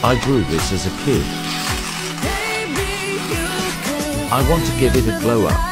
I grew this as a kid. I want to give it a glow up.